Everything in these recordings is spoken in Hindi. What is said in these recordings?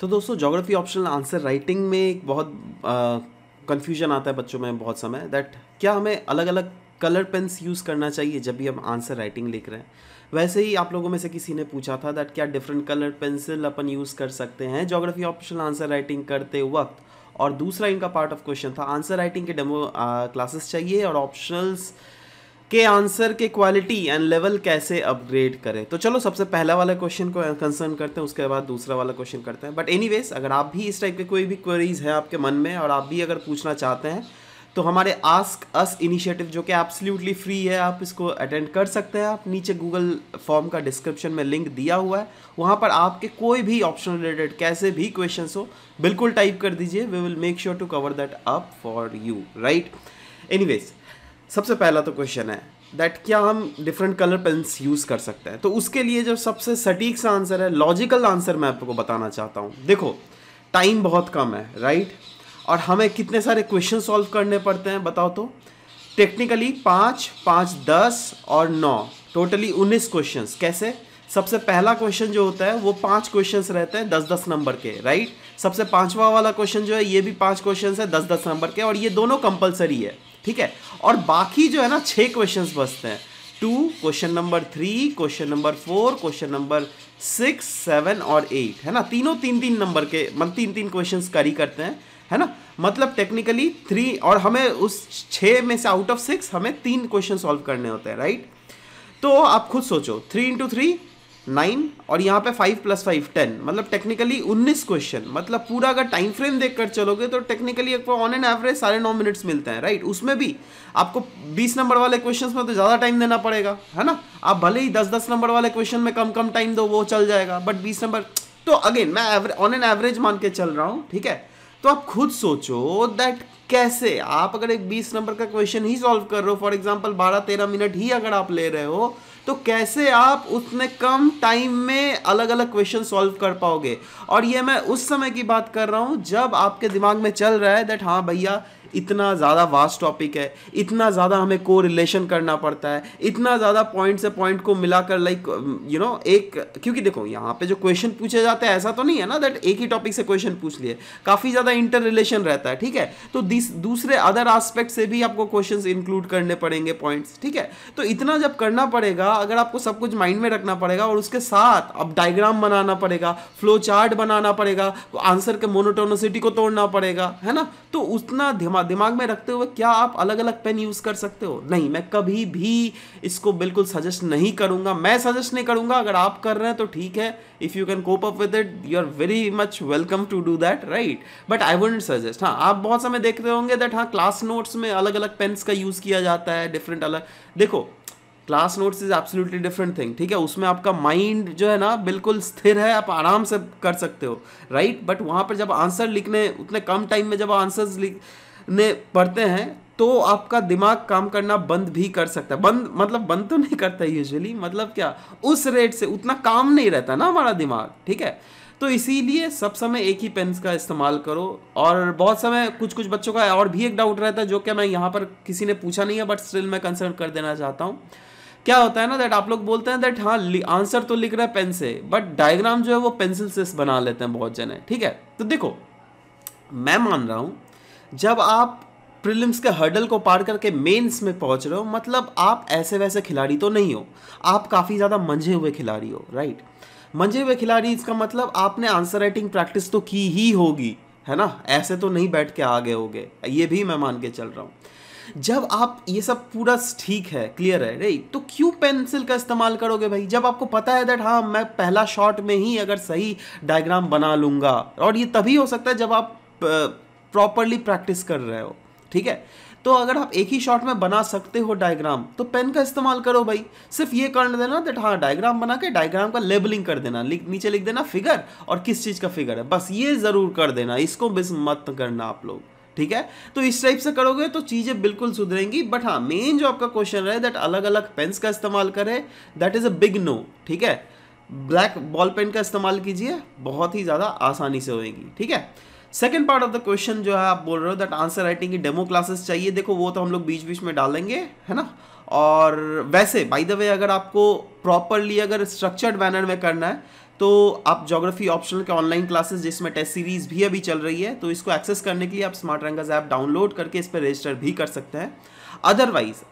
तो दोस्तों ज्योग्राफी ऑप्शनल आंसर राइटिंग में एक बहुत कंफ्यूजन आता है बच्चों में बहुत समय, दैट क्या हमें अलग अलग कलर पेन्स यूज़ करना चाहिए जब भी हम आंसर राइटिंग लिख रहे हैं। वैसे ही आप लोगों में से किसी ने पूछा था दैट क्या डिफरेंट कलर पेंसिल अपन यूज़ कर सकते हैं ज्योग्राफी ऑप्शनल आंसर राइटिंग करते वक्त। और दूसरा इनका पार्ट ऑफ क्वेश्चन था आंसर राइटिंग के डेमो क्लासेस चाहिए और ऑप्शनल्स के आंसर के क्वालिटी एंड लेवल कैसे अपग्रेड करें। तो चलो सबसे पहला वाला क्वेश्चन को कंसर्न करते हैं, उसके बाद दूसरा वाला क्वेश्चन करते हैं। बट एनीवेज अगर आप भी इस टाइप के कोई भी क्वेरीज है आपके मन में और आप भी अगर पूछना चाहते हैं तो हमारे आस्क अस इनिशिएटिव जो कि एब्सोल्युटली फ्री है, आप इसको अटेंड कर सकते हैं। आप नीचे गूगल फॉर्म का डिस्क्रिप्शन में लिंक दिया हुआ है, वहाँ पर आपके कोई भी ऑप्शन रिलेटेड कैसे भी क्वेश्चंस हो बिल्कुल टाइप कर दीजिए, we will make sure to cover that up for you, right. Anyways सबसे पहला तो क्वेश्चन है दैट क्या हम डिफरेंट कलर पेन्स यूज़ कर सकते हैं। तो उसके लिए जो सबसे सटीक सा आंसर है, लॉजिकल आंसर मैं आपको बताना चाहता हूँ। देखो टाइम बहुत कम है, राइट, और हमें कितने सारे क्वेश्चन सॉल्व करने पड़ते हैं बताओ तो। टेक्निकली 5, 5, 10 और 9 टोटली 19 क्वेश्चंस। कैसे? सबसे पहला क्वेश्चन जो होता है वो 5 क्वेश्चंस रहते हैं 10-10 नंबर के, राइट। सबसे पांचवा वाला क्वेश्चन जो है ये भी 5 क्वेश्चंस है 10-10 नंबर के और ये दोनों कंपलसरी है, ठीक है। और बाकी जो है ना 6 क्वेश्चंस बचते हैं, 2, question number 3, question number 4, question number 6, 7 और 8, है ना। तीनों 3-3 नंबर के, मतलब 3-3 क्वेश्चन करी करते हैं, है ना। मतलब टेक्निकली 3 और हमें उस 6 में से आउट ऑफ 6 हमें 3 क्वेश्चन सॉल्व करने होते हैं, राइट। तो आप खुद सोचो 3 × 3 9 और यहाँ पे 5 + 5 10, मतलब टेक्निकली 19 क्वेश्चन। मतलब पूरा अगर टाइम फ्रेम देखकर चलोगे तो टेक्निकली आपको ऑन एन एवरेज 9.5 मिनट्स मिलते हैं, राइट। उसमें भी आपको 20 नंबर वाले क्वेश्चंस में तो ज़्यादा टाइम देना पड़ेगा, है ना। आप भले ही 10-10 नंबर वाले क्वेश्चन में कम टाइम दो वो चल जाएगा, बट 20 नंबर तो अगेन मैं ऑन एन एवरेज मान के चल रहा हूँ, ठीक है। तो आप खुद सोचो दैट कैसे आप अगर एक 20 नंबर का क्वेश्चन ही सॉल्व कर रहे हो, फॉर एग्जांपल 12-13 मिनट ही अगर आप ले रहे हो, तो कैसे आप उतने कम टाइम में अलग अलग क्वेश्चन सॉल्व कर पाओगे। और ये मैं उस समय की बात कर रहा हूँ जब आपके दिमाग में चल रहा है दैट हाँ भैया इतना ज़्यादा वास्ट टॉपिक है, इतना ज़्यादा हमें को रिलेशन करना पड़ता है, इतना ज़्यादा पॉइंट से पॉइंट को मिलाकर लाइक यू नो एक, क्योंकि देखो यहाँ पे जो क्वेश्चन पूछे जाते हैं ऐसा तो नहीं है ना दैट एक ही टॉपिक से क्वेश्चन पूछ लिए, काफ़ी ज़्यादा इंटर रिलेशन रहता है, ठीक है। तो दूसरे अदर आस्पेक्ट से भी आपको क्वेश्चंस इंक्लूड करने पड़ेंगे पॉइंट्स, ठीक है। तो इतना जब करना पड़ेगा, अगर आपको सब कुछ माइंड में रखना पड़ेगा और उसके साथ अब डायग्राम बनाना पड़ेगा, फ्लो चार्ट बनाना पड़ेगा, आंसर के मोनोटोनोसिटी को तोड़ना पड़ेगा, है ना। तो उतना दिमाग में रखते हुए क्या आप अलग अलग पेन यूज कर सकते हो? नहीं, मैं कभी भी इसको बिल्कुल सजेस्ट नहीं करूंगा, मैं सजेस्ट नहीं करूंगा। अगर आप कर रहे हैं तो ठीक है, if you can cope up with it you are very much welcome to do that, right, but I wouldn't suggest. हाँ, आप बहुत समय देख रहे होंगे दैट हाँ क्लास नोट्स में अलग अलग पेन्स का यूज किया जाता है, डिफरेंट अलग। देखो class notes is absolutely different thing, ठीक है। उसमें आपका माइंड जो है ना बिल्कुल स्थिर है, आप आराम से कर सकते हो, राइट। बट वहां पर जब आंसर लिखने उतने कम टाइम में जब आंसर्स ने पढ़ते हैं तो आपका दिमाग काम करना बंद भी कर सकता है। बंद मतलब बंद तो नहीं करता यूजुअली, मतलब क्या उस रेट से उतना काम नहीं रहता ना हमारा दिमाग, ठीक है। तो इसीलिए सब समय एक ही पेन्स का इस्तेमाल करो। और बहुत समय कुछ बच्चों का और भी एक डाउट रहता है जो कि मैं यहाँ पर किसी ने पूछा नहीं है बट स्टिल मैं कंसर्न कर देना चाहता हूँ। क्या होता है ना दैट आप लोग बोलते हैं दैट हाँ आंसर तो लिख रहा है पेन से बट डायग्राम जो है वो पेंसिल से बना लेते हैं बहुत जने, ठीक है। तो देखो मैं मान रहा हूँ जब आप प्रीलिम्स के हर्डल को पार करके मेंस में पहुंच रहे हो, मतलब आप ऐसे वैसे खिलाड़ी तो नहीं हो, आप काफ़ी ज़्यादा मंझे हुए खिलाड़ी हो, राइट। मंझे हुए खिलाड़ी इसका मतलब आपने आंसर राइटिंग प्रैक्टिस तो की ही होगी, है ना, ऐसे तो नहीं बैठ के आगे होगे, ये भी मैं मान के चल रहा हूँ। जब आप ये सब पूरा ठीक है, क्लियर है, राइट, तो क्यों पेंसिल का इस्तेमाल करोगे भाई? जब आपको पता है दैट हाँ मैं पहला शॉट में ही अगर सही डायग्राम बना लूँगा, और ये तभी हो सकता है जब आप प्रॉपरली प्रैक्टिस कर रहे हो, ठीक है। तो अगर आप एक ही शॉट में बना सकते हो डायग्राम तो पेन का इस्तेमाल करो भाई। सिर्फ ये कर देना दैट हाँ डायग्राम बना के डायग्राम का लेबलिंग कर देना, नीचे लिख देना फिगर और किस चीज़ का फिगर है, बस ये ज़रूर कर देना, इसको मिस मत करना आप लोग, ठीक है। तो इस टाइप से करोगे तो चीज़ें बिल्कुल सुधरेंगी। बट हाँ मेन जो आपका क्वेश्चन रहे दैट अलग अलग पेन्स का इस्तेमाल करें, that is a big no, ठीक है। ब्लैक बॉल पेन का इस्तेमाल कीजिए, बहुत ही ज़्यादा आसानी से होएगी, ठीक है। Second part of the question जो है आप बोल रहे हो दैट आंसर राइटिंग की डेमो क्लासेस चाहिए। देखो वो तो हम लोग बीच बीच में डालेंगे, है ना। और वैसे बाय द वे अगर आपको प्रॉपरली अगर स्ट्रक्चर्ड बैनर में करना है तो आप ज्योग्राफी ऑप्शनल के ऑनलाइन क्लासेस जिसमें टेस्ट सीरीज़ भी अभी चल रही है, तो इसको एक्सेस करने के लिए आप स्मार्ट रैंकर्स ऐप डाउनलोड करके इस पर रजिस्टर भी कर सकते हैं।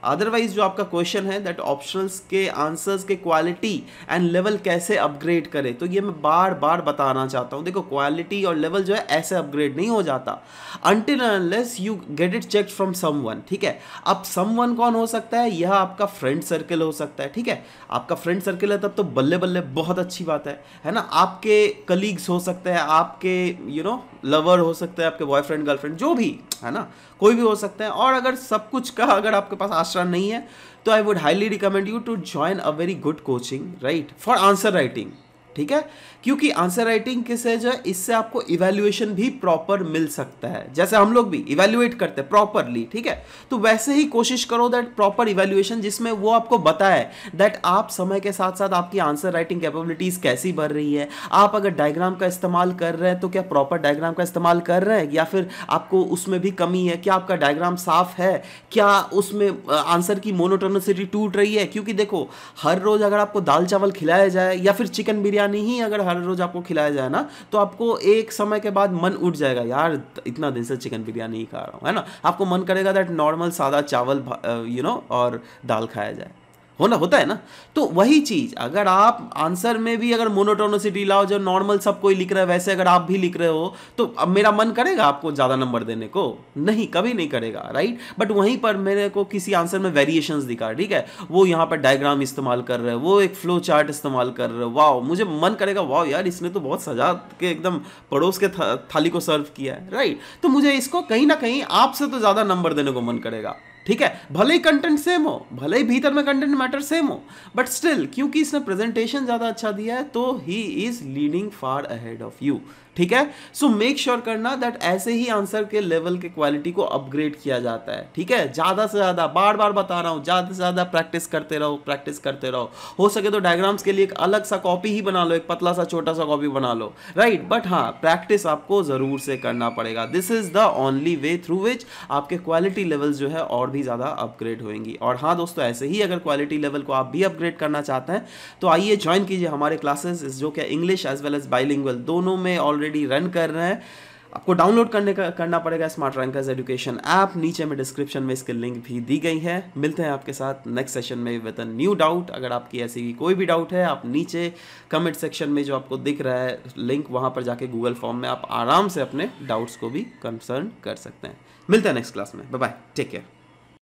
अदरवाइज जो आपका क्वेश्चन है दैट ऑप्शनल्स के आंसर्स के क्वालिटी एंड लेवल कैसे अपग्रेड करें, तो ये मैं बार बार बताना चाहता हूँ। देखो, क्वालिटी और लेवल जो है ऐसे अपग्रेड नहीं हो जाता until unless you get it check from someone. ठीक है, अब समवन कौन हो सकता है? यह आपका फ्रेंड सर्कल हो सकता है। ठीक है, आपका फ्रेंड सर्कल है तब तो बल्ले बल्ले बहुत अच्छी बात है ना। आपके कलीग्स हो सकते हैं, आपके लवर हो सकता है, आपके बॉयफ्रेंड गर्लफ्रेंड जो भी है ना, कोई भी हो सकता है। और अगर सब कुछ का अगर आपके पास आश्रय नहीं है तो I would highly recommend you to join a very good coaching right for answer writing. ठीक है, क्योंकि आंसर राइटिंग किसे जो है इससे आपको इवैल्यूएशन भी प्रॉपर मिल सकता है, जैसे हम लोग भी इवैल्यूएट करते हैं प्रॉपरली। ठीक है, तो वैसे ही कोशिश करो दैट प्रॉपर इवैल्यूएशन, जिसमें वो आपको बताए दैट आप समय के साथ साथ आपकी आंसर राइटिंग कैपेबिलिटीज़ कैसी बढ़ रही है। आप अगर डायग्राम का इस्तेमाल कर रहे हैं तो क्या प्रॉपर डायग्राम का इस्तेमाल कर रहे हैं या फिर आपको उसमें भी कमी है? क्या आपका डायग्राम साफ है? क्या उसमें आंसर की मोनोटोनिसिटी टूट रही है? क्योंकि देखो, हर रोज़ अगर आपको दाल चावल खिलाया जाए या फिर चिकन बिरयानी नहीं अगर हर रोज आपको खिलाया जाए ना, तो आपको एक समय के बाद मन उठ जाएगा, यार इतना दिन से चिकन बिरयानी ही खा रहा हूं, है ना। आपको मन करेगा दैट नॉर्मल सादा चावल और दाल खाया जाए, होता है ना। तो वही चीज़ अगर आप आंसर में भी अगर मोनोटोनिसिटी लाओ, जो नॉर्मल सब कोई लिख रहा है वैसे अगर आप भी लिख रहे हो, तो अब मेरा मन करेगा आपको ज़्यादा नंबर देने को? नहीं, कभी नहीं करेगा राइट। बट वहीं पर मेरे को किसी आंसर में वेरिएशंस दिखा, ठीक है, वो यहाँ पर डायग्राम इस्तेमाल कर रहे हैं, वो एक फ्लो चार्ट इस्तेमाल कर रहे हो, वाओ, मुझे मन करेगा वाओ यार इसने तो बहुत सजा के एकदम पड़ोस के थाली को सर्व किया है राइट। तो मुझे इसको कहीं ना कहीं आपसे तो ज़्यादा नंबर देने को मन करेगा। ठीक है, भले ही कंटेंट सेम हो, भले ही भीतर में कंटेंट मैटर सेम हो, बट स्टिल क्योंकि इसने प्रेजेंटेशन ज़्यादा अच्छा दिया है तो he is leading far ahead of you. ठीक है, सो मेक श्योर करना दैट ऐसे ही आंसर के लेवल के क्वालिटी को अपग्रेड किया जाता है। ठीक है, ज़्यादा से ज़्यादा, बार बार बता रहा हूँ, ज़्यादा से ज़्यादा प्रैक्टिस करते रहो, प्रैक्टिस करते रहो। हो सके तो डायग्राम्स के लिए एक अलग सा कॉपी ही बना लो, एक पतला सा छोटा सा कॉपी बना लो राइट। बट हाँ, प्रैक्टिस आपको ज़रूर से करना पड़ेगा। This is the only way through which आपके क्वालिटी लेवल्स जो है और भी ज़्यादा अपग्रेड होएंगी। और हाँ दोस्तों, ऐसे ही अगर क्वालिटी लेवल को आप भी अपग्रेड करना चाहते हैं तो आइए ज्वाइन कीजिए हमारे क्लासेस, जो कि English as well as bilingual दोनों में ऑलरेडी रन कर रहे हैं। आपको डाउनलोड करना पड़ेगा स्मार्ट रैंकर्स एजुकेशन ऐप। नीचे में डिस्क्रिप्शन में इसकी लिंक भी दी गई है। मिलते हैं आपके साथ नेक्स्ट सेशन में विद अ न्यू डाउट। अगर आपकी ऐसी भी कोई भी डाउट है, आप नीचे कमेंट सेक्शन में जो आपको दिख रहा है लिंक, वहां पर जाके गूगल फॉर्म में आप आराम से अपने डाउट्स को भी कंसर्न कर सकते हैं। मिलते हैं नेक्स्ट क्लास में, बाय बाय, टेक केयर।